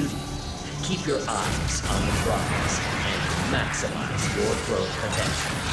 duty. Keep your eyes on the prize and maximize your pro potential.